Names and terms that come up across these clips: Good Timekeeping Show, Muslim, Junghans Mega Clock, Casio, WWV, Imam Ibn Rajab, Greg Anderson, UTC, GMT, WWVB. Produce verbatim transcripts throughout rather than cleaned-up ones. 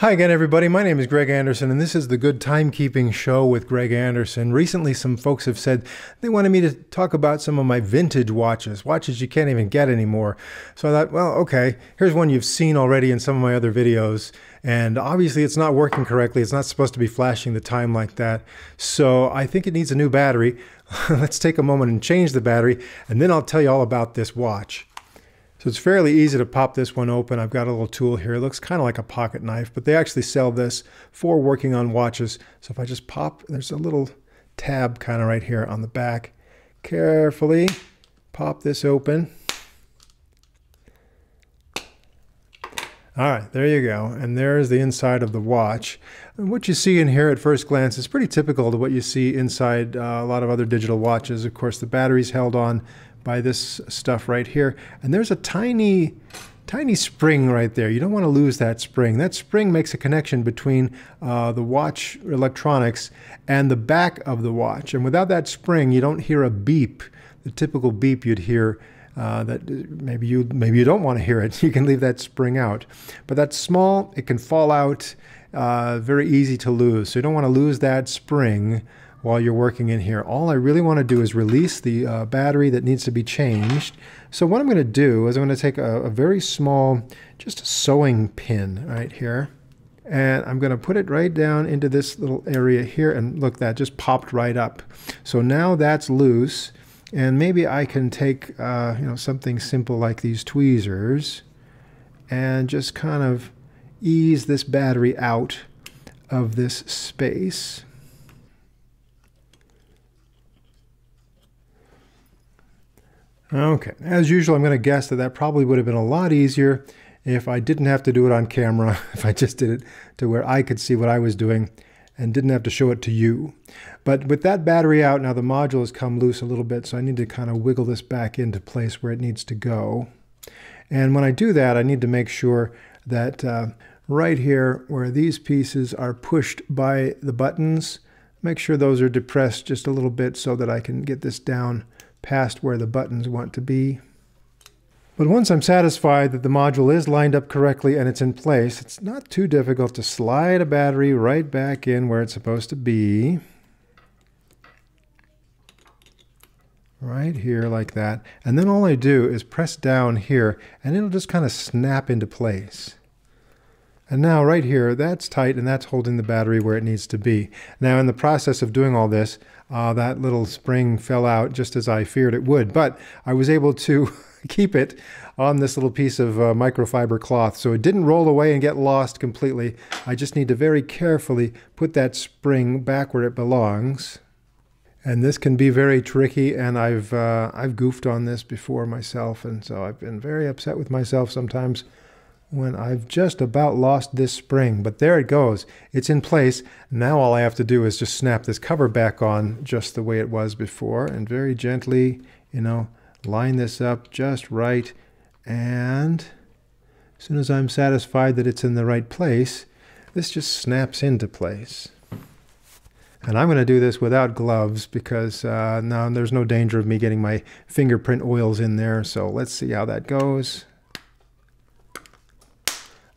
Hi again, everybody. My name is Greg Anderson, and this is the Good Timekeeping Show with Greg Anderson. Recently, some folks have said they wanted me to talk about some of my vintage watches, watches you can't even get anymore. So I thought, well, okay, here's one you've seen already in some of my other videos, and obviously it's not working correctly. It's not supposed to be flashing the time like that. So I think it needs a new battery. Let's take a moment and change the battery, and then I'll tell you all about this watch. So it's fairly easy to pop this one open. I've got a little tool here. It looks kind of like a pocket knife, but they actually sell this for working on watches. So if I just pop, there's a little tab kind of right here on the back. Carefully pop this open. All right, there you go. And there's the inside of the watch. And what you see in here at first glance is pretty typical to what you see inside uh, a lot of other digital watches. Of course, the battery's held on by this stuff right here. And there's a tiny, tiny spring right there. You don't want to lose that spring. That spring makes a connection between uh, the watch electronics and the back of the watch. And without that spring, you don't hear a beep, the typical beep you'd hear. Uh, that maybe you maybe you don't want to hear it. You can leave that spring out, but that's small. It can fall out, uh, very easy to lose. So you don't want to lose that spring while you're working in here. All I really want to do is release the uh, battery that needs to be changed. So what I'm going to do is I'm going to take a, a very small, just a sewing pin right here, and I'm going to put it right down into this little area here. And look, that just popped right up. So now that's loose. And maybe I can take uh, you know, something simple like these tweezers and just kind of ease this battery out of this space. Okay, as usual, I'm going to guess that that probably would have been a lot easier if I didn't have to do it on camera, if I just did it to where I could see what I was doing and didn't have to show it to you. But with that battery out, now the module has come loose a little bit, so I need to kind of wiggle this back into place where it needs to go. And when I do that, I need to make sure that uh, right here where these pieces are pushed by the buttons, make sure those are depressed just a little bit so that I can get this down past where the buttons want to be. But once I'm satisfied that the module is lined up correctly and it's in place, it's not too difficult to slide a battery right back in where it's supposed to be. Right here like that. And then all I do is press down here and it'll just kind of snap into place. And now right here, that's tight and that's holding the battery where it needs to be. Now in the process of doing all this, uh, that little spring fell out just as I feared it would, but I was able to keep it on this little piece of uh, microfiber cloth so it didn't roll away and get lost completely. I just need to very carefully put that spring back where it belongs. And this can be very tricky, and I've, uh, I've goofed on this before myself, and so I've been very upset with myself sometimes when I've just about lost this spring. But there it goes. It's in place. Now all I have to do is just snap this cover back on just the way it was before, and very gently, you know, line this up just right. And as soon as I'm satisfied that it's in the right place, this just snaps into place. And I'm going to do this without gloves because uh, now there's no danger of me getting my fingerprint oils in there. So let's see how that goes.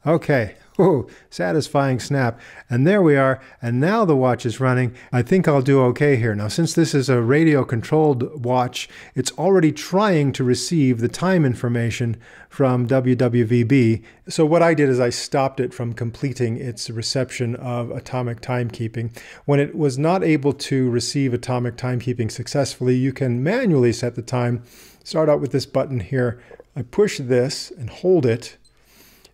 Okay, oh, satisfying snap. And there we are, and now the watch is running. I think I'll do okay here. Now, since this is a radio-controlled watch, it's already trying to receive the time information from W W V B. So what I did is I stopped it from completing its reception of atomic timekeeping. When it was not able to receive atomic timekeeping successfully, you can manually set the time. Start out with this button here. I push this and hold it,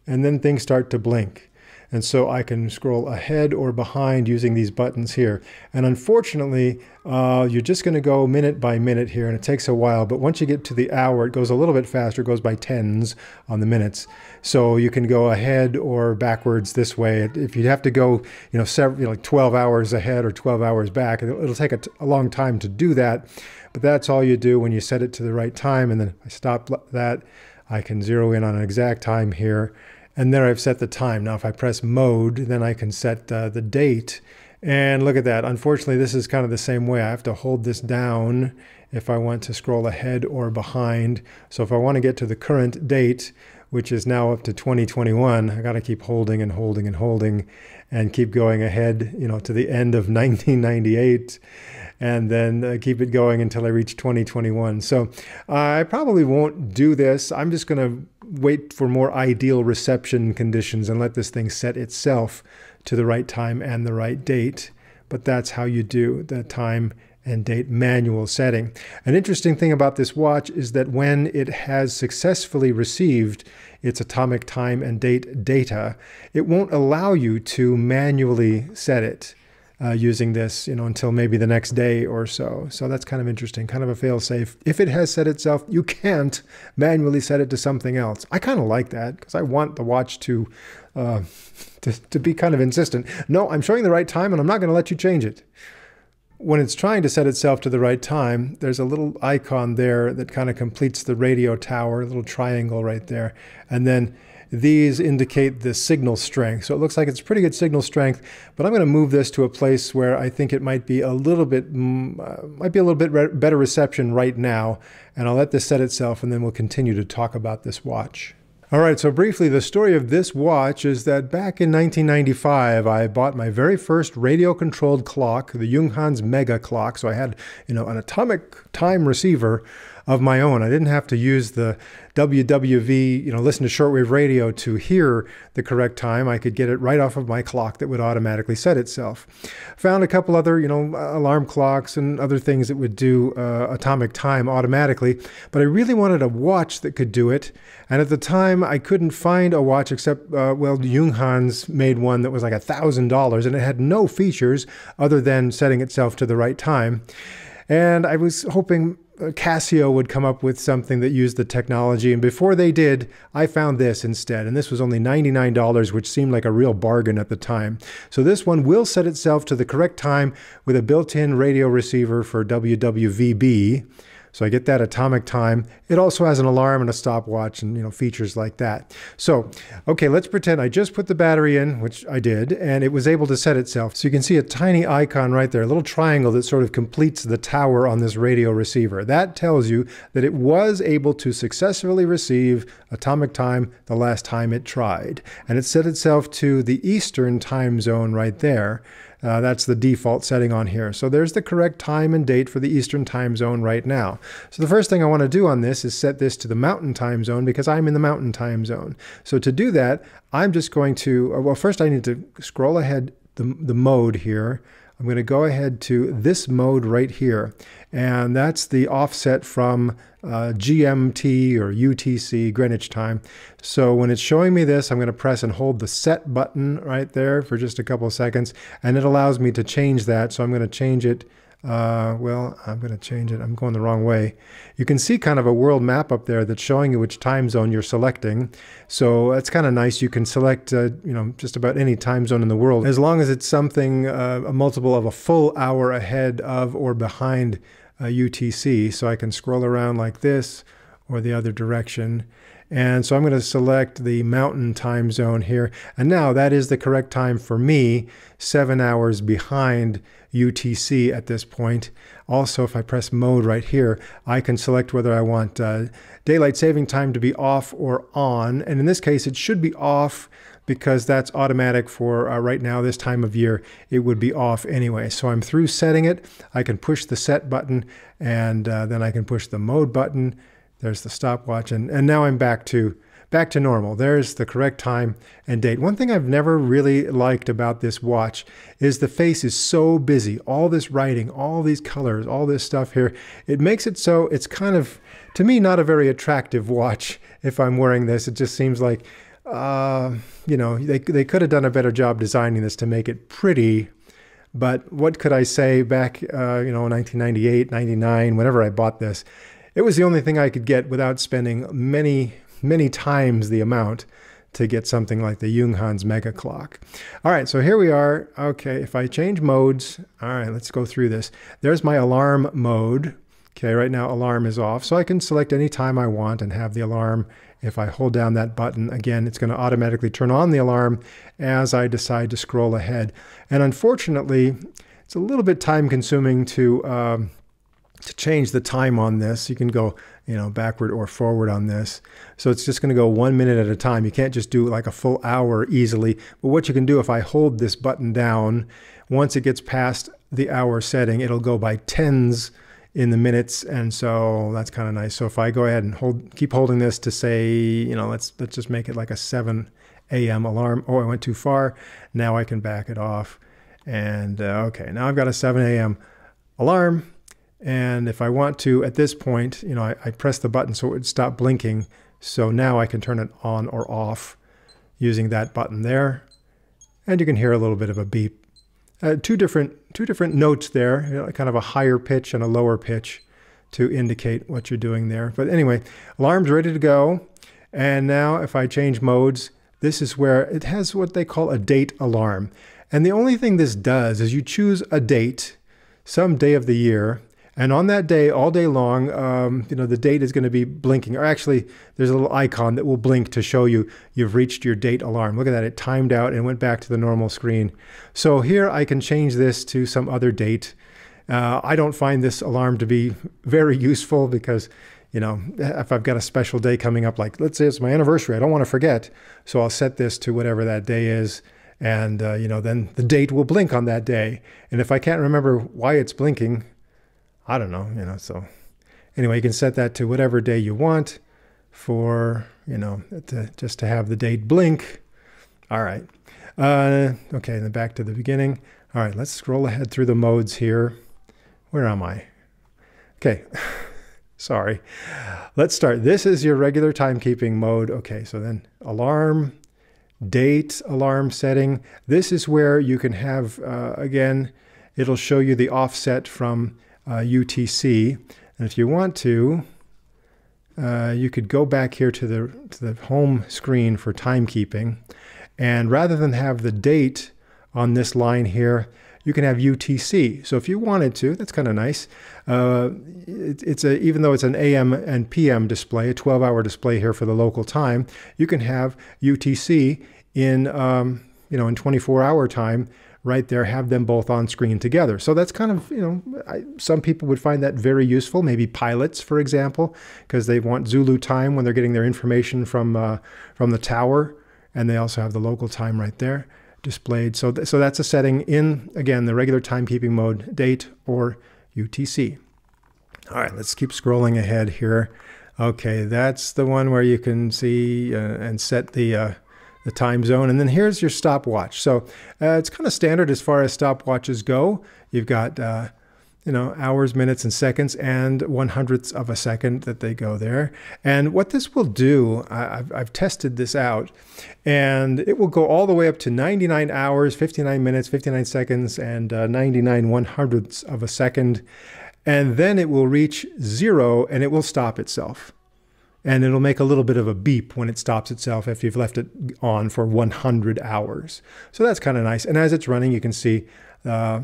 and then things start to blink. And so I can scroll ahead or behind using these buttons here. And unfortunately, uh, you're just gonna go minute by minute here, and it takes a while, but once you get to the hour, it goes a little bit faster, it goes by tens on the minutes. So you can go ahead or backwards this way. If you have to go, you know, several, you know, like twelve hours ahead or twelve hours back, it'll, it'll take a, t a long time to do that, but that's all you do when you set it to the right time. And then I stop that, I can zero in on an exact time here. And there I've set the time. Now, if I press mode, then I can set uh, the date. And look at that. Unfortunately, this is kind of the same way. I have to hold this down if I want to scroll ahead or behind. So if I want to get to the current date, which is now up to twenty twenty-one. I got to keep holding and holding and holding and keep going ahead, you know, to the end of nineteen ninety-eight, and then uh, keep it going until I reach twenty twenty-one. So uh, I probably won't do this. I'm just going to wait for more ideal reception conditions and let this thing set itself to the right time and the right date. But that's how you do the time and date manual setting. An interesting thing about this watch is that when it has successfully received its atomic time and date data, it won't allow you to manually set it uh, using this, you know, until maybe the next day or so. So that's kind of interesting, kind of a fail-safe. If it has set itself, you can't manually set it to something else. I kind of like that because I want the watch to, uh, to, to be kind of insistent. No, I'm showing the right time and I'm not gonna let you change it. When it's trying to set itself to the right time, there's a little icon there that kind of completes the radio tower, a little triangle right there. And then these indicate the signal strength. So it looks like it's pretty good signal strength, but I'm going to move this to a place where I think it might be a little bit, uh, might be a little bit re- better reception right now. And I'll let this set itself, and then we'll continue to talk about this watch. All right, so briefly, the story of this watch is that back in nineteen ninety-five, I bought my very first radio-controlled clock, the Junghans Mega Clock. So I had, you know, an atomic time receiver of my own. I didn't have to use the W W V, you know, listen to shortwave radio to hear the correct time. I could get it right off of my clock that would automatically set itself. Found a couple other, you know, alarm clocks and other things that would do uh, atomic time automatically, but I really wanted a watch that could do it. And at the time, I couldn't find a watch except, uh, well, Junghans made one that was like a thousand dollars, and it had no features other than setting itself to the right time. And I was hoping Casio would come up with something that used the technology, and before they did, I found this instead, and this was only ninety-nine dollars, which seemed like a real bargain at the time. So this one will set itself to the correct time with a built-in radio receiver for W W V B. So I get that atomic time. It also has an alarm and a stopwatch and, you know, features like that. So, okay, let's pretend I just put the battery in, which I did, and it was able to set itself. So you can see a tiny icon right there, a little triangle that sort of completes the tower on this radio receiver. That tells you that it was able to successfully receive atomic time the last time it tried. And it set itself to the Eastern time zone right there. Uh, that's the default setting on here. So there's the correct time and date for the Eastern time zone right now. So the first thing I want to do on this is set this to the Mountain time zone, because I'm in the Mountain time zone. So to do that, I'm just going to, well, first I need to scroll ahead the, the mode here. I'm going to go ahead to this mode right here, and that's the offset from uh, G M T or U T C, Greenwich time. So when it's showing me this, I'm going to press and hold the set button right there for just a couple of seconds, and it allows me to change that. So I'm going to change it. Uh, well, I'm going to change it. I'm going the wrong way. You can see kind of a world map up there that's showing you which time zone you're selecting. So that's kind of nice. You can select, uh, you know, just about any time zone in the world, as long as it's something, uh, a multiple of a full hour ahead of or behind uh, U T C. So I can scroll around like this or the other direction. And so I'm going to select the Mountain time zone here. And now that is the correct time for me, seven hours behind U T C at this point. Also, if I press mode right here, I can select whether I want uh, daylight saving time to be off or on. And in this case, it should be off, because that's automatic for uh, right now, this time of year, it would be off anyway. So I'm through setting it. I can push the set button, and uh, then I can push the mode button. There's the stopwatch, and, and now I'm back to back to normal. There's the correct time and date. One thing I've never really liked about this watch is the face is so busy. All this writing, all these colors, all this stuff here, it makes it so it's kind of, to me, not a very attractive watch if I'm wearing this. It just seems like, uh, you know, they, they could have done a better job designing this to make it pretty. But what could I say back, uh, you know, nineteen ninety-eight, ninety-nine, whenever I bought this? It was the only thing I could get without spending many, many times the amount to get something like the Junghans Mega Clock. All right, so here we are. Okay, if I change modes, all right, let's go through this. There's my alarm mode. Okay, right now alarm is off, so I can select any time I want and have the alarm. If I hold down that button, again, it's going to automatically turn on the alarm as I decide to scroll ahead. And unfortunately, it's a little bit time consuming to um, to change the time on this, you can go, you know, backward or forward on this. So it's just going to go one minute at a time. You can't just do like a full hour easily. But what you can do, if I hold this button down, once it gets past the hour setting, it'll go by tens in the minutes. And so that's kind of nice. So if I go ahead and hold, keep holding this to say, you know, let's, let's just make it like a seven A M alarm. Oh, I went too far. Now I can back it off. And uh, okay, now I've got a seven A M alarm. And if I want to, at this point, you know, I, I press the button so it would stop blinking. So now I can turn it on or off using that button there. And you can hear a little bit of a beep. Uh, two different two different notes there, you know, kind of a higher pitch and a lower pitch to indicate what you're doing there. But anyway, alarm's ready to go. And now if I change modes, this is where it has what they call a date alarm. And the only thing this does is you choose a date, some day of the year, and on that day, all day long, um, you know, the date is going to be blinking. Or actually, there's a little icon that will blink to show you you've reached your date alarm. Look at that. It timed out and went back to the normal screen. So here I can change this to some other date. Uh, I don't find this alarm to be very useful because, you know, if I've got a special day coming up, like let's say it's my anniversary, I don't want to forget. So I'll set this to whatever that day is. And, uh, you know, then the date will blink on that day. And if I can't remember why it's blinking, I don't know, you know, so anyway, you can set that to whatever day you want for, you know, to, just to have the date blink. All right. Uh, okay, and then back to the beginning. All right, let's scroll ahead through the modes here. Where am I? Okay, sorry. Let's start. This is your regular timekeeping mode. Okay, so then alarm, date, alarm setting. This is where you can have, uh, again, it'll show you the offset from Uh, U T C, and if you want to, uh, you could go back here to the to the home screen for timekeeping, and rather than have the date on this line here, you can have U T C. So if you wanted to, that's kind of nice. Uh, it, it's a even though it's an A M and P M display, a twelve hour display here for the local time, you can have U T C in um, you know in twenty-four hour time. Right there, have them both on screen together. So that's kind of, you know, I, some people would find that very useful, maybe pilots, for example, because they want Zulu time when they're getting their information from uh, from the tower, and they also have the local time right there displayed. So, th so that's a setting in, again, the regular timekeeping mode, date or U T C. All right, let's keep scrolling ahead here. Okay, that's the one where you can see uh, and set the uh, the time zone, and then here's your stopwatch. So uh, it's kind of standard as far as stopwatches go. You've got, uh, you know, hours, minutes, and seconds, and one hundredths of a second that they go there. And what this will do, I, I've, I've tested this out, and it will go all the way up to ninety-nine hours, fifty-nine minutes, fifty-nine seconds, and uh, ninety-nine one hundredths of a second. And then it will reach zero, and it will stop itself. And it'll make a little bit of a beep when it stops itself after you've left it on for one hundred hours. So that's kind of nice. And as it's running, you can see a uh,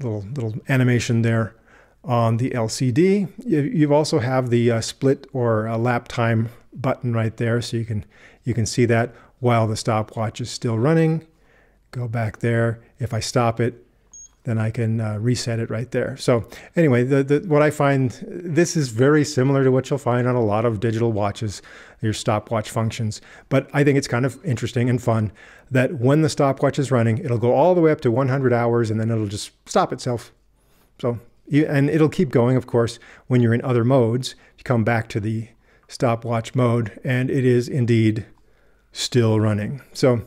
little, little animation there on the L C D. You, you also have the uh, split or uh, lap time button right there. So you can, you can see that while the stopwatch is still running. Go back there. If I stop it, then I can uh, reset it right there. So anyway, the, the, what I find, this is very similar to what you'll find on a lot of digital watches, your stopwatch functions. But I think it's kind of interesting and fun that when the stopwatch is running, it'll go all the way up to one hundred hours and then it'll just stop itself. So, and it'll keep going, of course, when you're in other modes. You come back to the stopwatch mode and it is indeed still running. So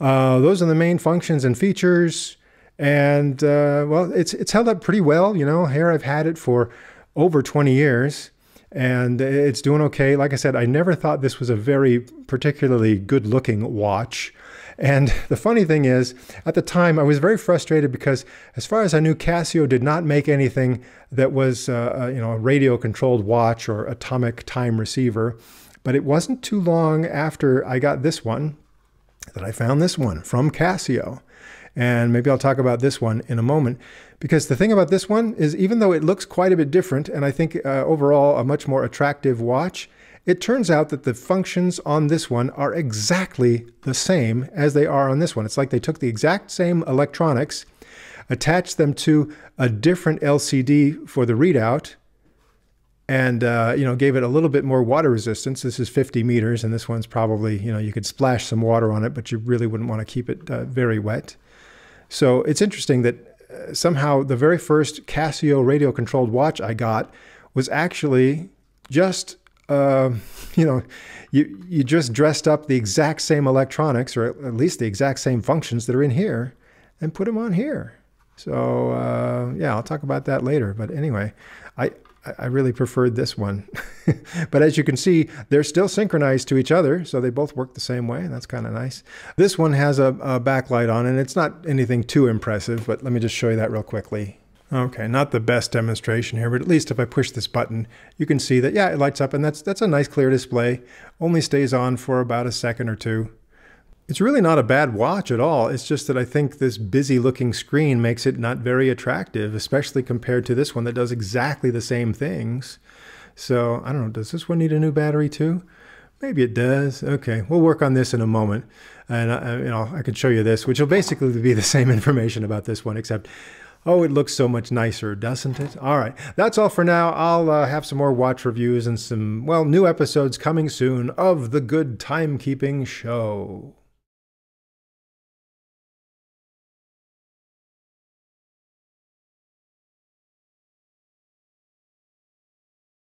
uh, those are the main functions and features. And, uh, well, it's, it's held up pretty well, you know. Here I've had it for over twenty years, and it's doing okay. Like I said, I never thought this was a very particularly good-looking watch. And the funny thing is, at the time, I was very frustrated because, as far as I knew, Casio did not make anything that was, uh, you know, a radio-controlled watch or atomic time receiver. But it wasn't too long after I got this one that I found this one from Casio. And maybe I'll talk about this one in a moment, because the thing about this one is, even though it looks quite a bit different, and I think uh, overall a much more attractive watch, it turns out that the functions on this one are exactly the same as they are on this one. It's like they took the exact same electronics, attached them to a different L C D for the readout, and uh, you know, gave it a little bit more water resistance. This is fifty meters, and this one's probably, you know, you could splash some water on it, but you really wouldn't want to keep it uh, very wet. So it's interesting that uh, somehow the very first Casio radio-controlled watch I got was actually just, uh, you know, you, you just dressed up the exact same electronics, or at least the exact same functions that are in here, and put them on here. So uh, yeah, I'll talk about that later. But anyway, I, I really preferred this one. But as you can see, they're still synchronized to each other, so they both work the same way, and that's kind of nice. This one has a, a backlight on, and it's not anything too impressive, but let me just show you that real quickly. Okay, not the best demonstration here, but at least if I push this button, you can see that, yeah, it lights up, and that's, that's a nice clear display. Only stays on for about a second or two. It's really not a bad watch at all. It's just that I think this busy looking screen makes it not very attractive, especially compared to this one that does exactly the same things. So I don't know, does this one need a new battery too? Maybe it does. Okay, we'll work on this in a moment. And I, you know, I could show you this, which will basically be the same information about this one, except, oh, it looks so much nicer, doesn't it? All right, that's all for now. I'll uh, have some more watch reviews and some, well, new episodes coming soon of the Good Timekeeping Show.